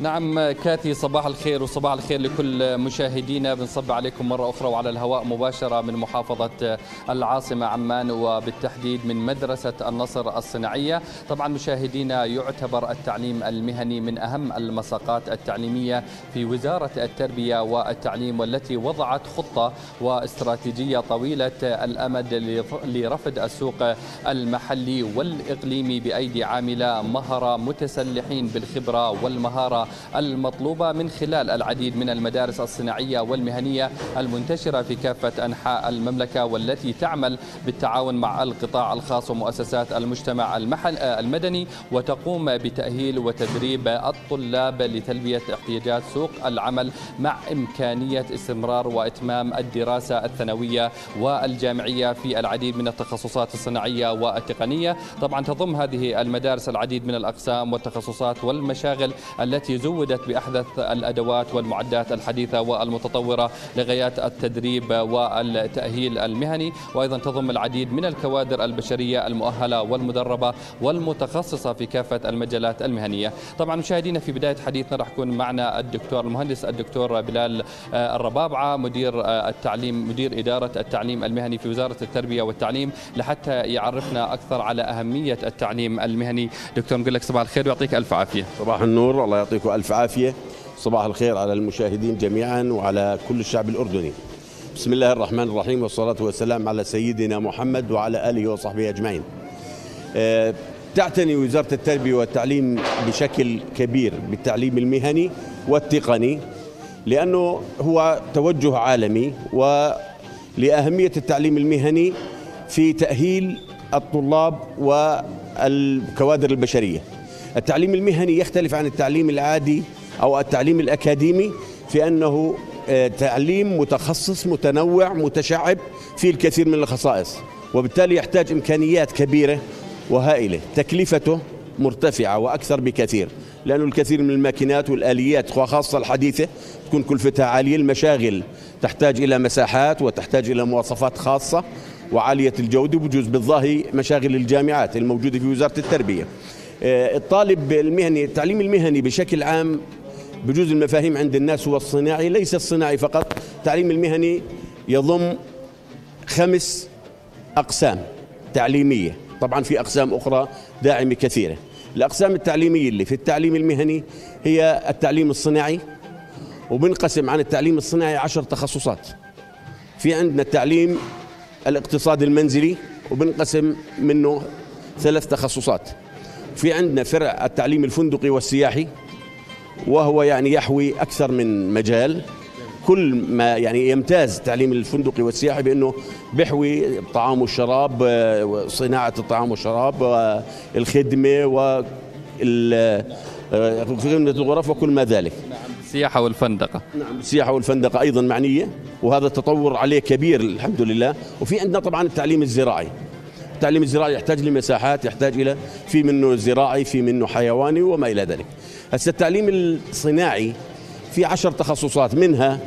نعم كاتي، صباح الخير وصباح الخير لكل مشاهدينا. بنصب عليكم مرة أخرى وعلى الهواء مباشرة من محافظة العاصمة عمان، وبالتحديد من مدرسة النصر الصناعية. طبعا مشاهدينا، يعتبر التعليم المهني من أهم المساقات التعليمية في وزارة التربية والتعليم، والتي وضعت خطة واستراتيجية طويلة الأمد لرفد السوق المحلي والإقليمي بأيدي عاملة مهرة متسلحين بالخبرة والمهارة المطلوبة من خلال العديد من المدارس الصناعية والمهنية المنتشرة في كافة أنحاء المملكة، والتي تعمل بالتعاون مع القطاع الخاص ومؤسسات المجتمع المدني، وتقوم بتأهيل وتدريب الطلاب لتلبية احتياجات سوق العمل مع إمكانية استمرار وإتمام الدراسة الثانوية والجامعية في العديد من التخصصات الصناعية والتقنية. طبعا تضم هذه المدارس العديد من الأقسام والتخصصات والمشاغل التي زودت بأحدث الأدوات والمعدات الحديثة والمتطورة لغايات التدريب والتأهيل المهني، وأيضا تضم العديد من الكوادر البشرية المؤهلة والمدربة والمتخصصة في كافة المجالات المهنية. طبعا مشاهدينا، في بداية حديثنا راح يكون معنا المهندس الدكتور بلال الربابعة، مدير إدارة التعليم المهني في وزارة التربية والتعليم، لحتى يعرفنا أكثر على أهمية التعليم المهني. دكتور، نقول لك صباح الخير ويعطيك ألف عافية. صباح النور، الله يعطيكم ألف عافية. صباح الخير على المشاهدين جميعا وعلى كل الشعب الأردني. بسم الله الرحمن الرحيم، والصلاة والسلام على سيدنا محمد وعلى آله وصحبه أجمعين. تعتني وزارة التربية والتعليم بشكل كبير بالتعليم المهني والتقني، لأنه هو توجه عالمي، ولأهمية التعليم المهني في تأهيل الطلاب والكوادر البشرية. التعليم المهني يختلف عن التعليم العادي أو التعليم الأكاديمي في أنه تعليم متخصص متنوع متشعب فيه الكثير من الخصائص، وبالتالي يحتاج إمكانيات كبيرة وهائلة، تكلفته مرتفعة وأكثر بكثير، لأنه الكثير من الماكينات والآليات وخاصة الحديثة تكون كلفتها عالية. المشاغل تحتاج إلى مساحات وتحتاج إلى مواصفات خاصة وعالية الجودة، بجوز بالظاهر مشاغل الجامعات الموجودة في وزارة التربية. الطالب المهني، التعليم المهني بشكل عام بجوز المفاهيم عند الناس هو الصناعي، ليس الصناعي فقط. التعليم المهني يضم 5 أقسام تعليمية، طبعا في أقسام أخرى داعمة كثيرة. الأقسام التعليمية اللي في التعليم المهني هي التعليم الصناعي، وبنقسم عن التعليم الصناعي 10 تخصصات. في عندنا التعليم الاقتصادي المنزلي، وبنقسم منه 3 تخصصات. في عندنا فرع التعليم الفندقي والسياحي، وهو يعني يحوي أكثر من مجال. كل ما يعني يمتاز التعليم الفندقي والسياحي بأنه بيحوي الطعام والشراب، صناعة الطعام والشراب، والخدمة وخدمة الغرف وكل ما ذلك. السياحة والفندقة. نعم، السياحة والفندقة أيضا معنية، وهذا التطور عليه كبير الحمد لله. وفي عندنا طبعا التعليم الزراعي. التعليم الزراعي يحتاج لمساحات، يحتاج إلى في منه زراعي، في منه حيواني وما إلى ذلك. هسه التعليم الصناعي في 10 تخصصات، منها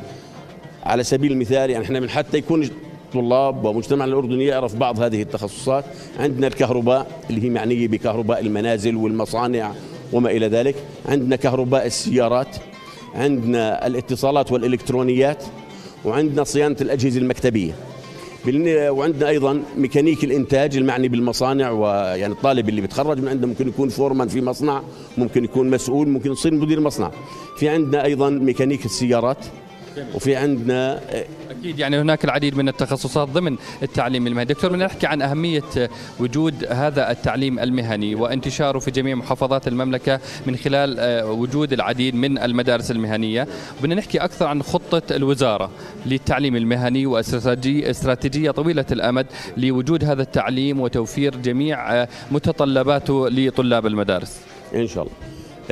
على سبيل المثال يعني احنا من حتى يكون الطلاب ومجتمع الأردني يعرف بعض هذه التخصصات، عندنا الكهرباء اللي هي معنية بكهرباء المنازل والمصانع وما إلى ذلك، عندنا كهرباء السيارات، عندنا الاتصالات والإلكترونيات، وعندنا صيانة الأجهزة المكتبية، وعندنا ايضا ميكانيك الانتاج المعني بالمصانع. ويعني الطالب اللي بيتخرج من عنده ممكن يكون فورمان في مصنع، ممكن يكون مسؤول، ممكن يصير مدير مصنع. في عندنا ايضا ميكانيك السيارات، وفي عندنا اكيد يعني هناك العديد من التخصصات ضمن التعليم المهني. دكتور، بدنا نحكي عن اهميه وجود هذا التعليم المهني وانتشاره في جميع محافظات المملكه من خلال وجود العديد من المدارس المهنيه، وبدنا نحكي اكثر عن خطه الوزاره للتعليم المهني واستراتيجيه طويله الامد لوجود هذا التعليم وتوفير جميع متطلباته لطلاب المدارس. ان شاء الله.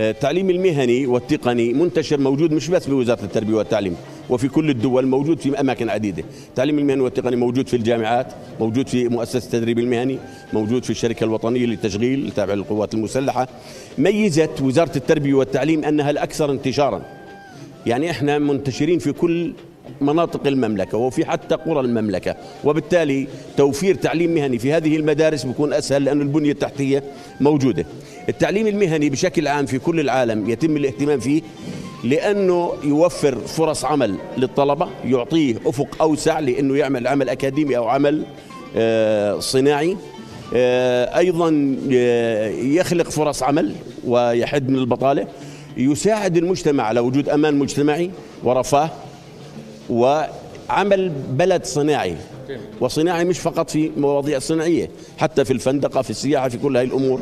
التعليم المهني والتقني منتشر موجود مش بس بوزاره التربيه والتعليم، وفي كل الدول موجود في أماكن عديدة. التعليم المهني والتقني موجود في الجامعات، موجود في مؤسسة التدريب المهني، موجود في الشركة الوطنية للتشغيل تابعة للقوات المسلحة. ميزت وزارة التربية والتعليم أنها الأكثر انتشارا، يعني احنا منتشرين في كل مناطق المملكة وفي حتى قرى المملكة، وبالتالي توفير تعليم مهني في هذه المدارس بيكون أسهل لأن البنية التحتية موجودة. التعليم المهني بشكل عام في كل العالم يتم الاهتمام فيه لأنه يوفر فرص عمل للطلبة، يعطيه أفق أوسع لأنه يعمل عمل أكاديمي أو عمل صناعي، أيضا يخلق فرص عمل ويحد من البطالة، يساعد المجتمع على وجود أمان مجتمعي ورفاه، وعمل بلد صناعي، وصناعي مش فقط في مواضيع صناعية، حتى في الفندقة، في السياحة، في كل هاي الأمور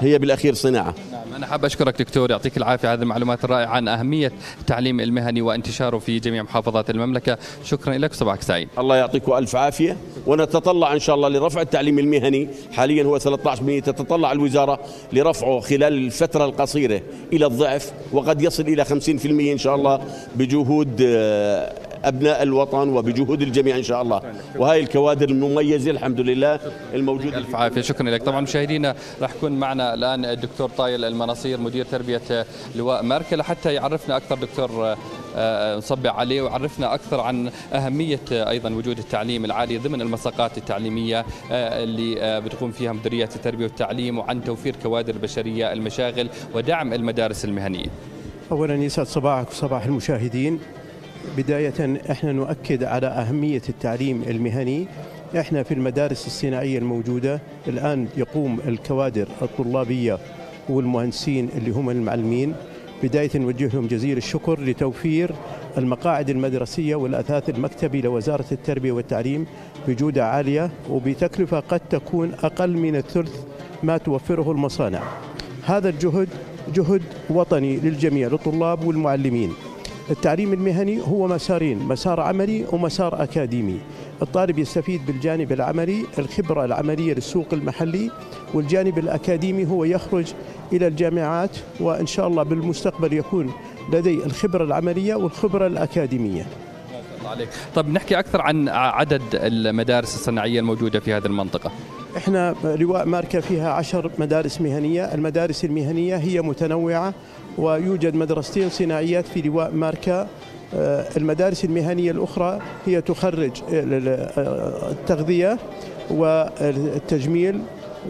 هي بالأخير صناعة. أنا حاب أشكرك دكتور، يعطيك العافية على هذه المعلومات الرائعة عن أهمية التعليم المهني وانتشاره في جميع محافظات المملكة. شكرا لك، صباحك سعيد. الله يعطيك ألف عافية، ونتطلع إن شاء الله لرفع التعليم المهني. حاليا هو 13%، تتطلع الوزارة لرفعه خلال الفترة القصيرة إلى الضعف، وقد يصل إلى 50% إن شاء الله بجهود أبناء الوطن وبجهود الجميع إن شاء الله، وهي الكوادر المميزة الحمد لله الموجودة. ألف عافية، شكرا لك. طبعا مشاهدينا راح يكون معنا الآن الدكتور طايل المناصير مدير تربية لواء مركز لحتى يعرفنا أكثر. دكتور نصبع عليه وعرفنا أكثر عن أهمية أيضا وجود التعليم العالي ضمن المساقات التعليمية اللي بتقوم فيها مديرية التربية والتعليم، وعن توفير كوادر بشرية المشاغل ودعم المدارس المهنية. أولا يسعد صباحك وصباح المشاهدين. بداية احنا نؤكد على أهمية التعليم المهني. احنا في المدارس الصناعية الموجودة الآن يقوم الكوادر الطلابية والمهندسين اللي هم المعلمين، بداية نوجه لهم جزيل الشكر لتوفير المقاعد المدرسية والأثاث المكتبي لوزارة التربية والتعليم بجودة عالية وبتكلفة قد تكون أقل من الثلث ما توفره المصانع. هذا الجهد جهد وطني للجميع، للطلاب والمعلمين. التعليم المهني هو مسارين، مسار عملي ومسار أكاديمي. الطالب يستفيد بالجانب العملي الخبرة العملية للسوق المحلي، والجانب الأكاديمي هو يخرج إلى الجامعات وإن شاء الله بالمستقبل يكون لديه الخبرة العملية والخبرة الأكاديمية. طب نحكي أكثر عن عدد المدارس الصناعية الموجودة في هذه المنطقة. إحنا لواء ماركة فيها 10 مدارس مهنية. المدارس المهنية هي متنوعة، ويوجد مدرستين صناعيات في لواء ماركة. المدارس المهنية الأخرى هي تخرج التغذية والتجميل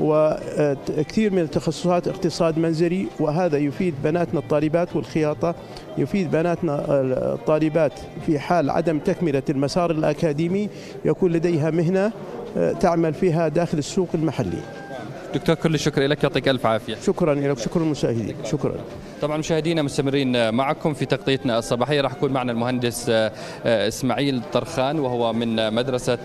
وكثير من التخصصات، اقتصاد منزلي، وهذا يفيد بناتنا الطالبات، والخياطة يفيد بناتنا الطالبات في حال عدم تكملة المسار الأكاديمي يكون لديها مهنة تعمل فيها داخل السوق المحلي. دكتور كل الشكر لك، يعطيك ألف عافية. شكرا لك، شكرا للمشاهدين، شكرا. طبعا مشاهدينا مستمرين معكم في تغطيتنا الصباحية، راح يكون معنا المهندس اسماعيل طرخان وهو من مدرسة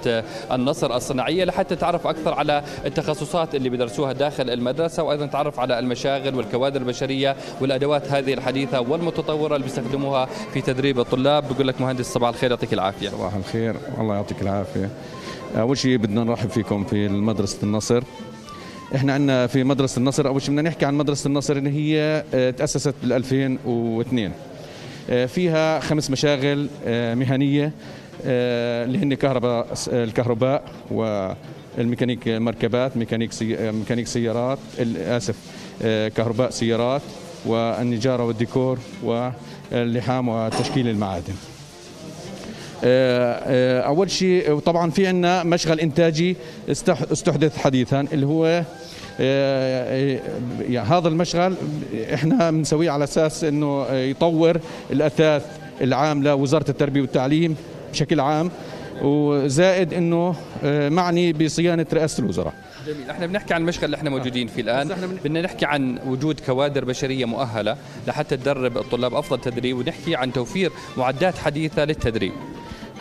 النصر الصناعية لحتى تعرف أكثر على التخصصات اللي بدرسوها داخل المدرسة، وأيضا تعرف على المشاغل والكوادر البشرية والأدوات هذه الحديثة والمتطورة اللي بيستخدموها في تدريب الطلاب. بقول لك مهندس صباح الخير، يعطيك العافية. صباح الخير، الله يعطيك العافية. أول شيء بدنا نرحب فيكم في مدرسة النصر. احنا عندنا في مدرسة النصر، أول شيء بدنا نحكي عن مدرسة النصر اللي هي تأسست بال 2002. فيها 5 مشاغل مهنية اللي هن الكهرباء والميكانيك مركبات، ميكانيك سيارات، آسف، كهرباء سيارات، والنجارة والديكور واللحام وتشكيل المعادن. أول شيء وطبعا في عندنا مشغل إنتاجي استحدث حديثا اللي هو هذا المشغل احنا بنسويه على أساس إنه يطور الأثاث العام لوزارة التربية والتعليم بشكل عام، وزائد إنه معني بصيانة رئاسة الوزراء. جميل، احنا بنحكي عن المشغل اللي احنا موجودين فيه الان، بدنا نحكي عن وجود كوادر بشريه مؤهله لحتى تدرب الطلاب افضل تدريب، ونحكي عن توفير معدات حديثه للتدريب.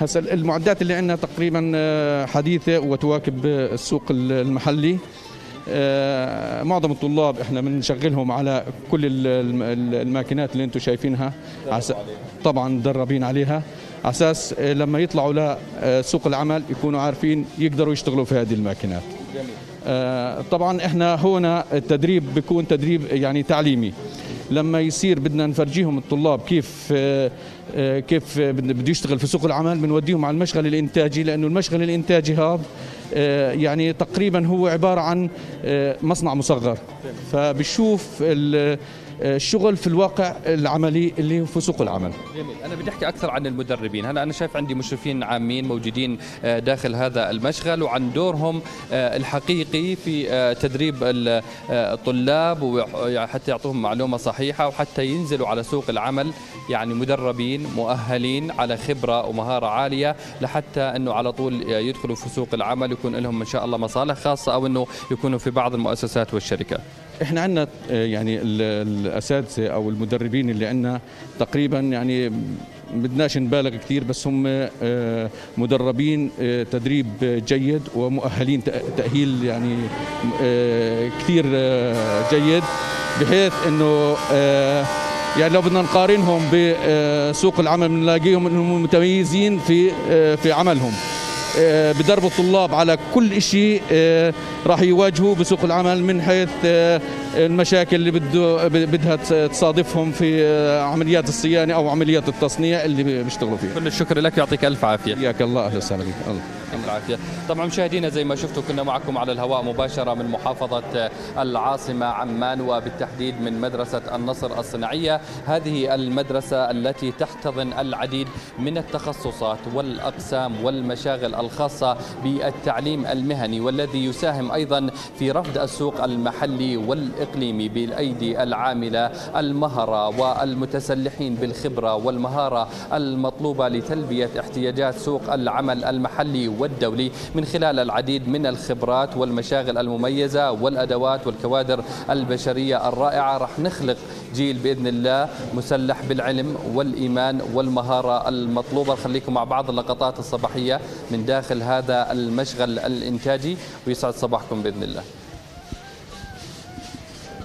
هسه المعدات اللي عندنا تقريبا حديثه وتواكب السوق المحلي. معظم الطلاب احنا بنشغلهم على كل الماكينات اللي انتم شايفينها، طبعا مدربين عليها على اساس لما يطلعوا لسوق العمل يكونوا عارفين يقدروا يشتغلوا في هذه الماكينات. طبعا احنا هنا التدريب بيكون تدريب يعني تعليمي، لما يصير بدنا نفرجيهم الطلاب كيف بده يشتغل في سوق العمل، بنوديهم على المشغل الانتاجي، لانه المشغل الانتاجي هذا يعني تقريبا هو عباره عن مصنع مصغر، فبنشوف الشغل في الواقع العملي اللي في سوق العمل. جميل، انا بدي احكي اكثر عن المدربين. هلا انا شايف عندي مشرفين عامين موجودين داخل هذا المشغل وعن دورهم الحقيقي في تدريب الطلاب وحتى يعطوهم معلومة صحيحة وحتى ينزلوا على سوق العمل، يعني مدربين مؤهلين على خبرة ومهارة عالية لحتى انه على طول يدخلوا في سوق العمل ويكون لهم ان شاء الله مصالح خاصة او انه يكونوا في بعض المؤسسات والشركات. احنا عندنا يعني الاساتذه او المدربين اللي عندنا تقريبا، يعني بدناش نبالغ كثير، بس هم مدربين تدريب جيد ومؤهلين تاهيل يعني كثير جيد، بحيث انه يعني لو بدنا نقارنهم بسوق العمل بنلاقيهم انهم متميزين في عملهم، بدرب الطلاب على كل شيء راح يواجهوه بسوق العمل من حيث المشاكل اللي بدها تصادفهم في عمليات الصيانه او عمليات التصنيع اللي بيشتغلوا فيها. كل الشكر لك، يعطيك الف عافيه. حياك الله، اهلا وسهلا بك. الله يعطيك العافيه. طبعا مشاهدينا زي ما شفتوا كنا معكم على الهواء مباشره من محافظه العاصمه عمان وبالتحديد من مدرسه النصر الصناعيه، هذه المدرسه التي تحتضن العديد من التخصصات والاقسام والمشاغل الخاصه بالتعليم المهني والذي يساهم ايضا في رفض السوق المحلي والإقليمي بالأيدي العاملة المهرة والمتسلحين بالخبرة والمهارة المطلوبة لتلبية احتياجات سوق العمل المحلي والدولي من خلال العديد من الخبرات والمشاغل المميزة والأدوات والكوادر البشرية الرائعة. رح نخلق جيل بإذن الله مسلح بالعلم والإيمان والمهارة المطلوبة. خليكم مع بعض اللقطات الصباحية من داخل هذا المشغل الإنتاجي ويسعد صباحكم بإذن الله.